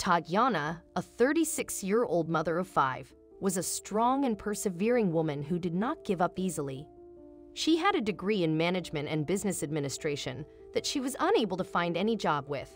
Tatiana, a 36-year-old mother of 5, was a strong and persevering woman who did not give up easily. She had a degree in management and business administration that she was unable to find any job with.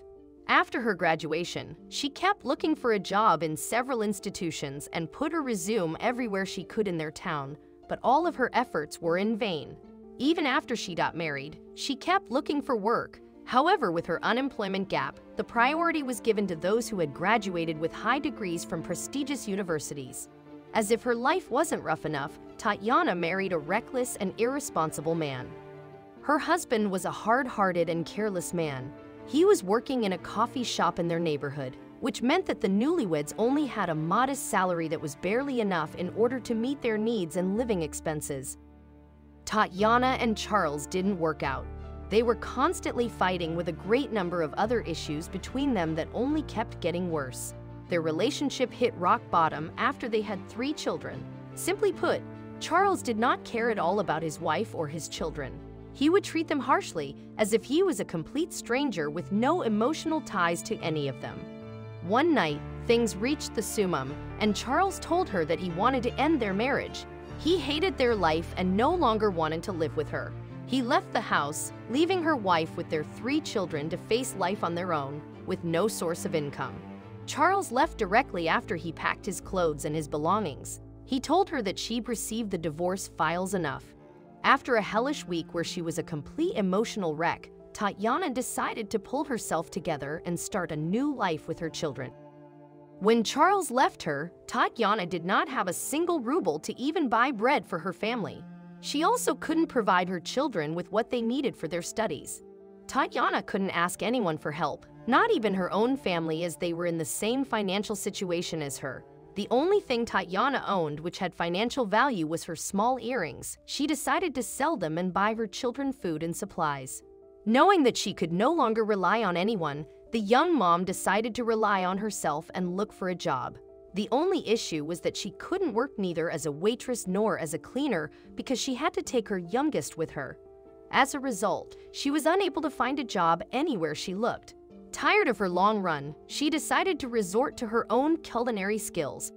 After her graduation, she kept looking for a job in several institutions and put her resume everywhere she could in their town, but all of her efforts were in vain. Even after she got married, she kept looking for work. However, with her unemployment gap, the priority was given to those who had graduated with high degrees from prestigious universities. As if her life wasn't rough enough, Tatiana married a reckless and irresponsible man. Her husband was a hard-hearted and careless man. He was working in a coffee shop in their neighborhood, which meant that the newlyweds only had a modest salary that was barely enough in order to meet their needs and living expenses. Tatiana and Charles didn't work out. They were constantly fighting with a great number of other issues between them that only kept getting worse. Their relationship hit rock bottom after they had 3 children. Simply put, Charles did not care at all about his wife or his children. He would treat them harshly, as if he was a complete stranger with no emotional ties to any of them. One night, things reached the summum, and Charles told her that he wanted to end their marriage. He hated their life and no longer wanted to live with her. He left the house, leaving her wife with their 3 children to face life on their own, with no source of income. Charles left directly after he packed his clothes and his belongings. He told her that she'd received the divorce files enough. After a hellish week where she was a complete emotional wreck, Tatiana decided to pull herself together and start a new life with her children. When Charles left her, Tatiana did not have a single ruble to even buy bread for her family. She also couldn't provide her children with what they needed for their studies. Tatiana couldn't ask anyone for help, not even her own family, as they were in the same financial situation as her. The only thing Tatiana owned which had financial value was her small earrings. She decided to sell them and buy her children food and supplies. Knowing that she could no longer rely on anyone, the young mom decided to rely on herself and look for a job. The only issue was that she couldn't work neither as a waitress nor as a cleaner because she had to take her youngest with her. As a result, she was unable to find a job anywhere she looked. Tired of her long run, she decided to resort to her own culinary skills.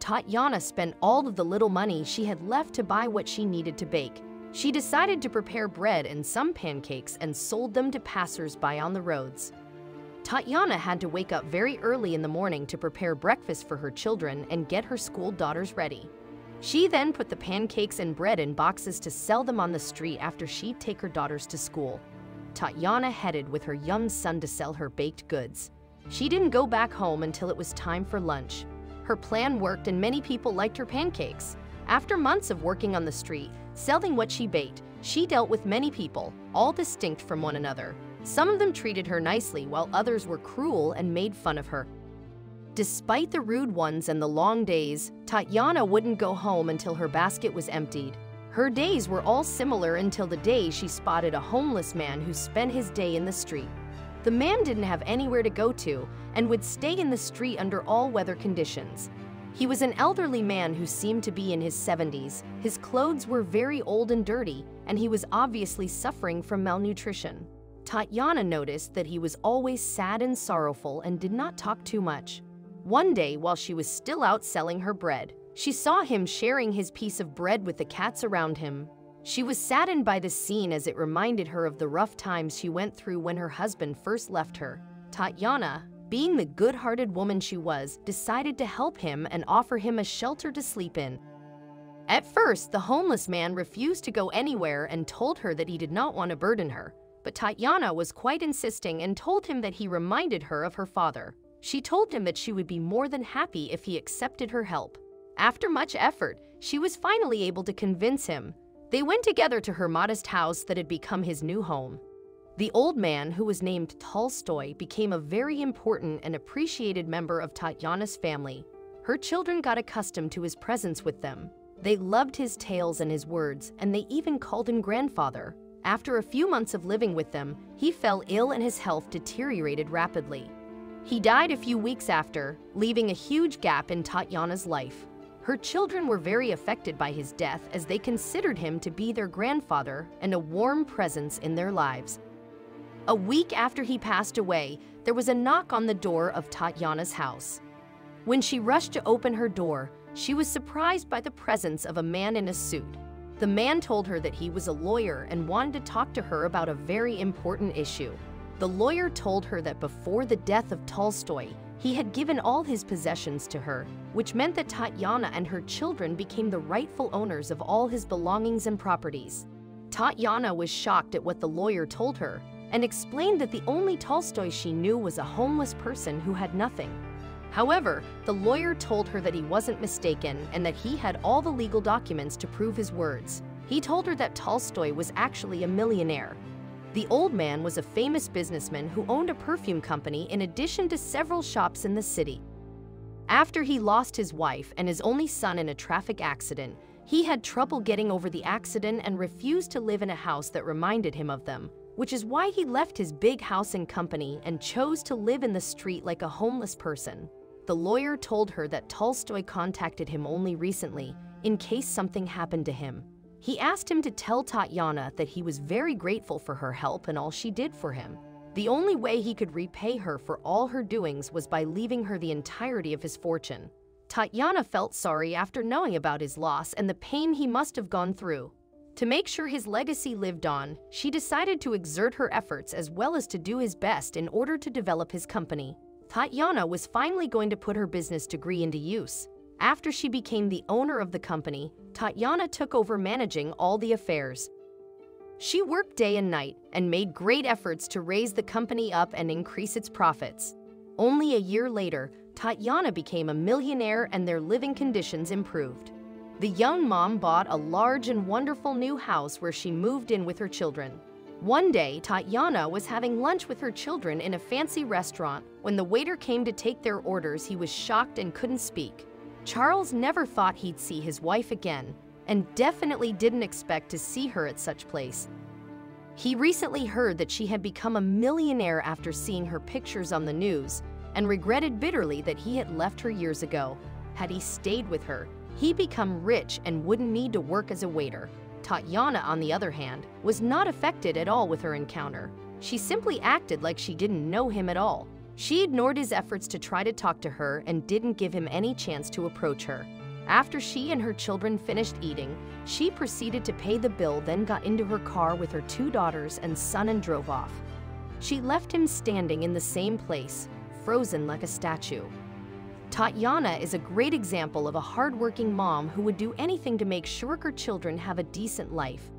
Tatiana spent all of the little money she had left to buy what she needed to bake. She decided to prepare bread and some pancakes and sold them to passers-by on the roads. Tatiana had to wake up very early in the morning to prepare breakfast for her children and get her school daughters ready. She then put the pancakes and bread in boxes to sell them on the street after she'd take her daughters to school. Tatiana headed with her young son to sell her baked goods. She didn't go back home until it was time for lunch. Her plan worked and many people liked her pancakes. After months of working on the street, selling what she baked, she dealt with many people, all distinct from one another. Some of them treated her nicely while others were cruel and made fun of her. Despite the rude ones and the long days, Tatiana wouldn't go home until her basket was emptied. Her days were all similar until the day she spotted a homeless man who spent his day in the street. The man didn't have anywhere to go to and would stay in the street under all weather conditions. He was an elderly man who seemed to be in his 70s. His clothes were very old and dirty, and he was obviously suffering from malnutrition. Tatiana noticed that he was always sad and sorrowful and did not talk too much. One day, while she was still out selling her bread, she saw him sharing his piece of bread with the cats around him. She was saddened by the scene as it reminded her of the rough times she went through when her husband first left her. Tatiana, being the good-hearted woman she was, decided to help him and offer him a shelter to sleep in. At first, the homeless man refused to go anywhere and told her that he did not want to burden her, but Tatiana was quite insisting and told him that he reminded her of her father. She told him that she would be more than happy if he accepted her help. After much effort, she was finally able to convince him. They went together to her modest house that had become his new home. The old man, who was named Tolstoy, became a very important and appreciated member of Tatiana's family. Her children got accustomed to his presence with them. They loved his tales and his words, and they even called him grandfather. After a few months of living with them, he fell ill and his health deteriorated rapidly. He died a few weeks after, leaving a huge gap in Tatiana's life. Her children were very affected by his death as they considered him to be their grandfather and a warm presence in their lives. A week after he passed away, there was a knock on the door of Tatiana's house. When she rushed to open her door, she was surprised by the presence of a man in a suit. The man told her that he was a lawyer and wanted to talk to her about a very important issue. The lawyer told her that before the death of Tolstoy, he had given all his possessions to her, which meant that Tatiana and her children became the rightful owners of all his belongings and properties. Tatiana was shocked at what the lawyer told her and explained that the only Tolstoy she knew was a homeless person who had nothing. However, the lawyer told her that he wasn't mistaken and that he had all the legal documents to prove his words. He told her that Tolstoy was actually a millionaire. The old man was a famous businessman who owned a perfume company in addition to several shops in the city. After he lost his wife and his only son in a traffic accident, he had trouble getting over the accident and refused to live in a house that reminded him of them, which is why he left his big house and company and chose to live in the street like a homeless person. The lawyer told her that Tolstoy contacted him only recently, in case something happened to him. He asked him to tell Tatiana that he was very grateful for her help and all she did for him. The only way he could repay her for all her doings was by leaving her the entirety of his fortune. Tatiana felt sorry after knowing about his loss and the pain he must have gone through. To make sure his legacy lived on, she decided to exert her efforts as well as to do his best in order to develop his company. Tatiana was finally going to put her business degree into use. After she became the owner of the company, Tatiana took over managing all the affairs. She worked day and night and made great efforts to raise the company up and increase its profits. Only a year later, Tatiana became a millionaire and their living conditions improved. The young mom bought a large and wonderful new house where she moved in with her children. One day, Tatiana was having lunch with her children in a fancy restaurant. When the waiter came to take their orders, he was shocked and couldn't speak. Charles never thought he'd see his wife again, and definitely didn't expect to see her at such place. He recently heard that she had become a millionaire after seeing her pictures on the news, and regretted bitterly that he had left her years ago. Had he stayed with her, he'd become rich and wouldn't need to work as a waiter. Tatiana, on the other hand, was not affected at all with her encounter. She simply acted like she didn't know him at all. She ignored his efforts to try to talk to her and didn't give him any chance to approach her. After she and her children finished eating, she proceeded to pay the bill, then got into her car with her two daughters and son and drove off. She left him standing in the same place, frozen like a statue. Tatiana is a great example of a hardworking mom who would do anything to make sure her children have a decent life.